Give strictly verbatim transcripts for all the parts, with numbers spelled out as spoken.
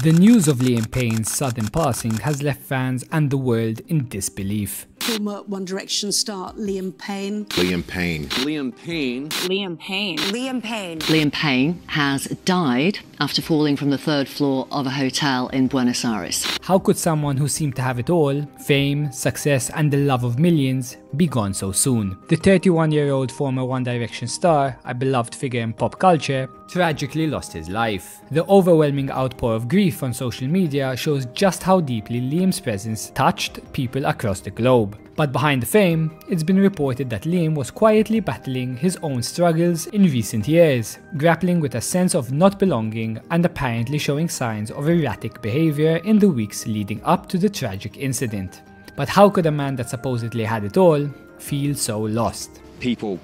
The news of Liam Payne's sudden passing has left fans and the world in disbelief. Former One Direction star Liam Payne. Liam Payne. Liam Payne. Liam Payne. Liam Payne. Liam Payne has died after falling from the third floor of a hotel in Buenos Aires. How could someone who seemed to have it all, fame, success and the love of millions, be gone so soon? The thirty-one-year-old former One Direction star, a beloved figure in pop culture, tragically lost his life. The overwhelming outpour of grief on social media shows just how deeply Liam's presence touched people across the globe. But behind the fame, it's been reported that Liam was quietly battling his own struggles in recent years, grappling with a sense of not belonging and apparently showing signs of erratic behavior in the weeks leading up to the tragic incident. But how could a man that supposedly had it all feel so lost? People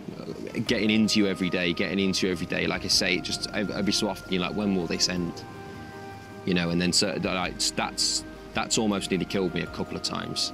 getting into you every day, getting into you every day, like I say, just every so often you're like, when will this end? You know, and then so, like, that's, that's almost nearly killed me a couple of times.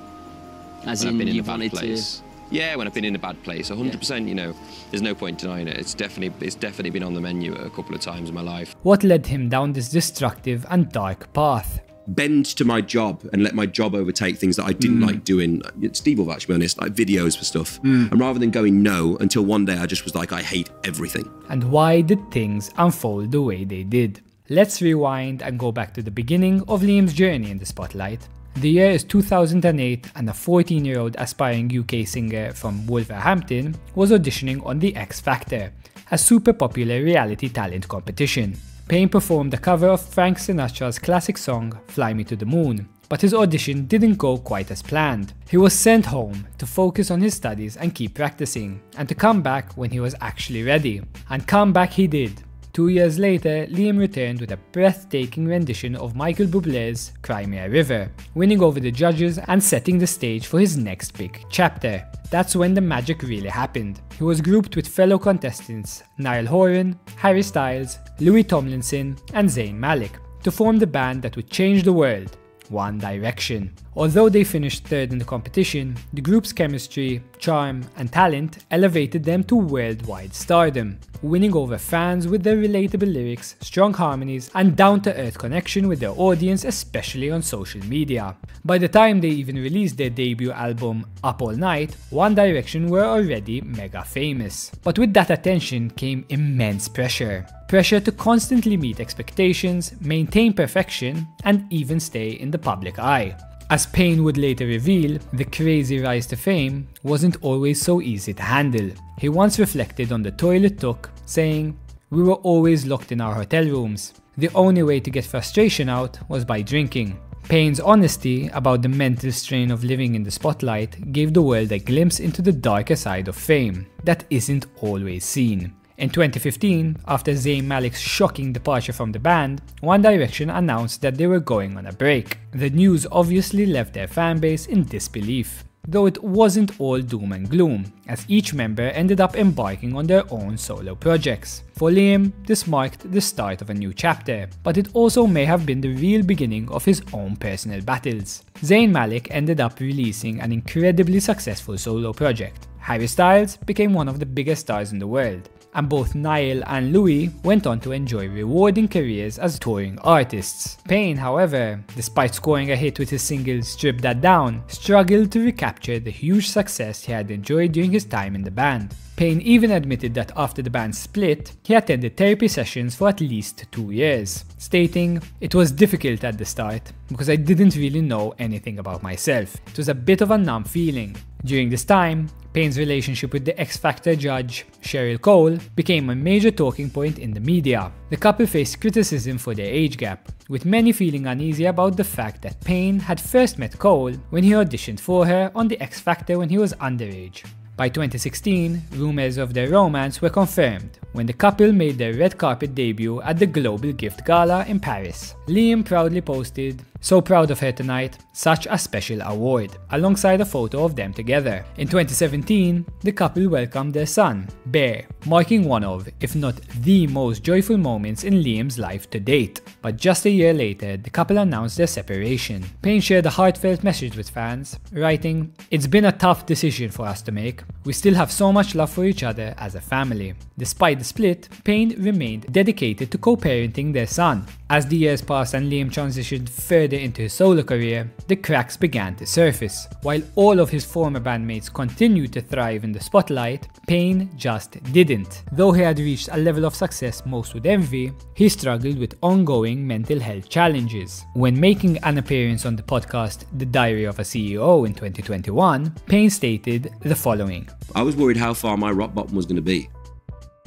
As when in I've been in a bad place. To... Yeah, when I've been in a bad place, one hundred percent, yeah. You know, there's no point denying it. It's definitely, it's definitely been on the menu a couple of times in my life. What led him down this destructive and dark path? Bend to my job and let my job overtake things that I didn't mm. like doing. Steve will actually be honest, like videos for stuff. Mm. And rather than going no, until one day I just was like, I hate everything. And why did things unfold the way they did? Let's rewind and go back to the beginning of Liam's journey in the spotlight. The year is two thousand eight and a fourteen-year-old aspiring U K singer from Wolverhampton was auditioning on The X Factor, a super popular reality talent competition. Payne performed a cover of Frank Sinatra's classic song Fly Me To The Moon, but his audition didn't go quite as planned. He was sent home to focus on his studies and keep practicing, and to come back when he was actually ready. And come back he did. Two years later, Liam returned with a breathtaking rendition of Michael Bublé's Cry Me a River, winning over the judges and setting the stage for his next big chapter. That's when the magic really happened. He was grouped with fellow contestants Niall Horan, Harry Styles, Louis Tomlinson and Zayn Malik to form the band that would change the world, One Direction. Although they finished third in the competition, the group's chemistry, charm and talent elevated them to worldwide stardom, winning over fans with their relatable lyrics, strong harmonies and down-to-earth connection with their audience, especially on social media. By the time they even released their debut album Up All Night, One Direction were already mega famous. But with that attention came immense pressure. Pressure to constantly meet expectations, maintain perfection and even stay in the public eye. As Payne would later reveal, the crazy rise to fame wasn't always so easy to handle. He once reflected on the toll it took, saying, "We were always locked in our hotel rooms. The only way to get frustration out was by drinking." Payne's honesty about the mental strain of living in the spotlight gave the world a glimpse into the darker side of fame that isn't always seen. In twenty fifteen, after Zayn Malik's shocking departure from the band, One Direction announced that they were going on a break. The news obviously left their fanbase in disbelief, though it wasn't all doom and gloom, as each member ended up embarking on their own solo projects. For Liam, this marked the start of a new chapter, but it also may have been the real beginning of his own personal battles. Zayn Malik ended up releasing an incredibly successful solo project. Harry Styles became one of the biggest stars in the world, and both Niall and Louis went on to enjoy rewarding careers as touring artists. Payne, however, despite scoring a hit with his single Strip That Down, struggled to recapture the huge success he had enjoyed during his time in the band. Payne even admitted that after the band split, he attended therapy sessions for at least two years, stating, "It was difficult at the start because I didn't really know anything about myself. It was a bit of a numb feeling." During this time, Payne's relationship with the X Factor judge, Cheryl Cole, became a major talking point in the media. The couple faced criticism for their age gap, with many feeling uneasy about the fact that Payne had first met Cole when he auditioned for her on the X Factor when he was underage. By twenty sixteen, rumors of their romance were confirmed when the couple made their red carpet debut at the Global Gift Gala in Paris. Liam proudly posted, "So proud of her tonight, such a special award," alongside a photo of them together. In twenty seventeen, the couple welcomed their son, Bear, marking one of, if not the most joyful moments in Liam's life to date. But just a year later, the couple announced their separation. Payne shared a heartfelt message with fans, writing, "It's been a tough decision for us to make. We still have so much love for each other as a family." Despite the split, Payne remained dedicated to co-parenting their son, As the years passed and Liam transitioned further into his solo career, the cracks began to surface. While all of his former bandmates continued to thrive in the spotlight, Payne just didn't. Though he had reached a level of success most would envy, he struggled with ongoing mental health challenges. When making an appearance on the podcast The Diary of a C E O in twenty twenty-one, Payne stated the following. I was worried how far my rock bottom was going to be.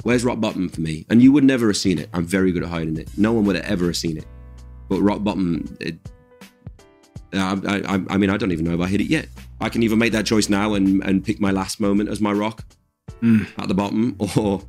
Where's rock bottom for me? And you would never have seen it. I'm very good at hiding it. No one would have ever have seen it. But rock bottom, it, I, I, I mean, I don't even know if I hit it yet. I can either make that choice now and, and pick my last moment as my rock mm. at the bottom, or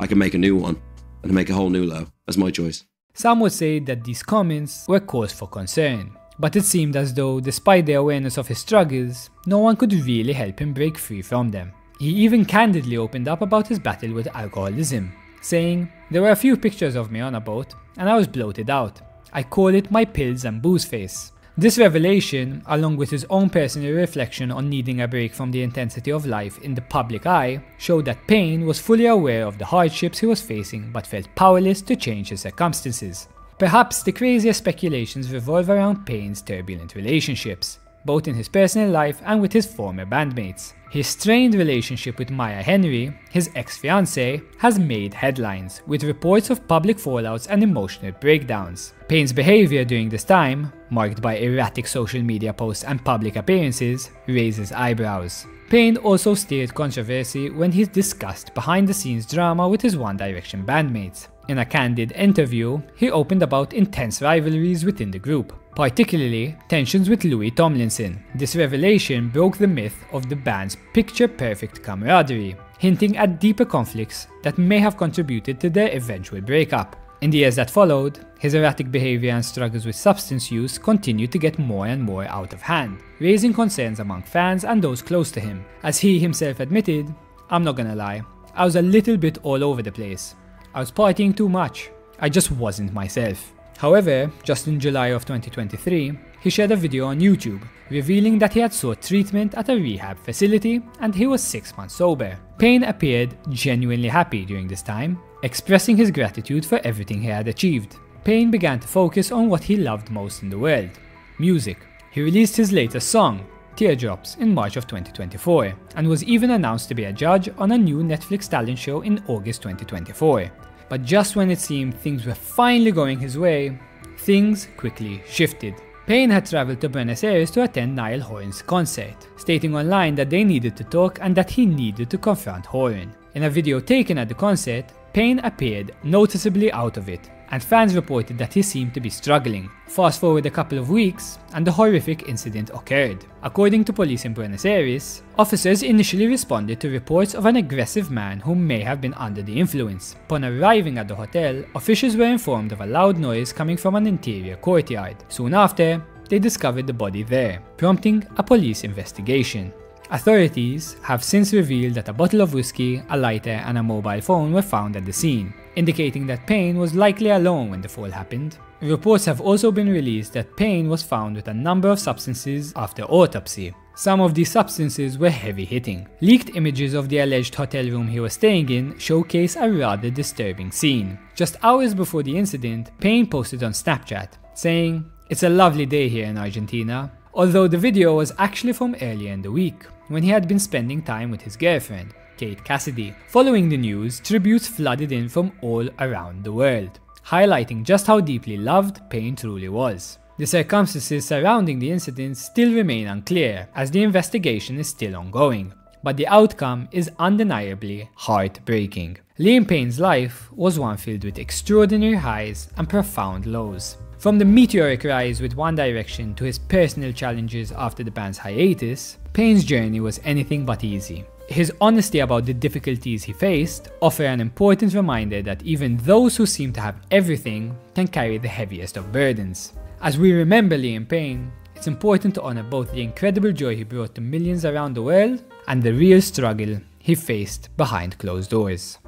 I can make a new one and make a whole new low. That's my choice. Some would say that these comments were cause for concern, but it seemed as though, despite their awareness of his struggles, no one could really help him break free from them. He even candidly opened up about his battle with alcoholism, saying, "There were a few pictures of me on a boat and I was bloated out. I call it my pills and booze face." This revelation, along with his own personal reflection on needing a break from the intensity of life in the public eye, showed that Payne was fully aware of the hardships he was facing but felt powerless to change his circumstances. Perhaps the craziest speculations revolve around Payne's turbulent relationships, both in his personal life and with his former bandmates. His strained relationship with Maya Henry, his ex-fiancée, has made headlines, with reports of public fallouts and emotional breakdowns. Payne's behavior during this time, marked by erratic social media posts and public appearances, raises eyebrows. Payne also stirred controversy when he discussed behind-the-scenes drama with his One Direction bandmates. In a candid interview, he opened about intense rivalries within the group, particularly tensions with Louis Tomlinson. This revelation broke the myth of the band's picture-perfect camaraderie, hinting at deeper conflicts that may have contributed to their eventual breakup. In the years that followed, his erratic behavior and struggles with substance use continued to get more and more out of hand, raising concerns among fans and those close to him. As he himself admitted, "I'm not gonna lie, I was a little bit all over the place. I was partying too much. I just wasn't myself." However, just in July of twenty twenty-three, he shared a video on YouTube revealing that he had sought treatment at a rehab facility and he was six months sober. Payne appeared genuinely happy during this time, expressing his gratitude for everything he had achieved. Payne began to focus on what he loved most in the world: music. He released his latest song, Teardrops, in March of twenty twenty-four, and was even announced to be a judge on a new Netflix talent show in August twenty twenty-four. But just when it seemed things were finally going his way, things quickly shifted. Payne had traveled to Buenos Aires to attend Niall Horan's concert, stating online that they needed to talk and that he needed to confront Horan. In a video taken at the concert, Payne appeared noticeably out of it, and fans reported that he seemed to be struggling. Fast forward a couple of weeks, and the horrific incident occurred. According to police in Buenos Aires, officers initially responded to reports of an aggressive man who may have been under the influence. Upon arriving at the hotel, officials were informed of a loud noise coming from an interior courtyard. Soon after, they discovered the body there, prompting a police investigation. Authorities have since revealed that a bottle of whiskey, a lighter, and a mobile phone were found at the scene, indicating that Payne was likely alone when the fall happened. Reports have also been released that Payne was found with a number of substances after autopsy. Some of these substances were heavy-hitting. Leaked images of the alleged hotel room he was staying in showcase a rather disturbing scene. Just hours before the incident, Payne posted on Snapchat, saying, "It's a lovely day here in Argentina," although the video was actually from earlier in the week, when he had been spending time with his girlfriend, Kate Cassidy. Following the news, tributes flooded in from all around the world, highlighting just how deeply loved Payne truly was. The circumstances surrounding the incident still remain unclear, as the investigation is still ongoing, but the outcome is undeniably heartbreaking. Liam Payne's life was one filled with extraordinary highs and profound lows. From the meteoric rise with One Direction to his personal challenges after the band's hiatus, Payne's journey was anything but easy. His honesty about the difficulties he faced offers an important reminder that even those who seem to have everything can carry the heaviest of burdens. As we remember Liam Payne, it's important to honor both the incredible joy he brought to millions around the world and the real struggle he faced behind closed doors.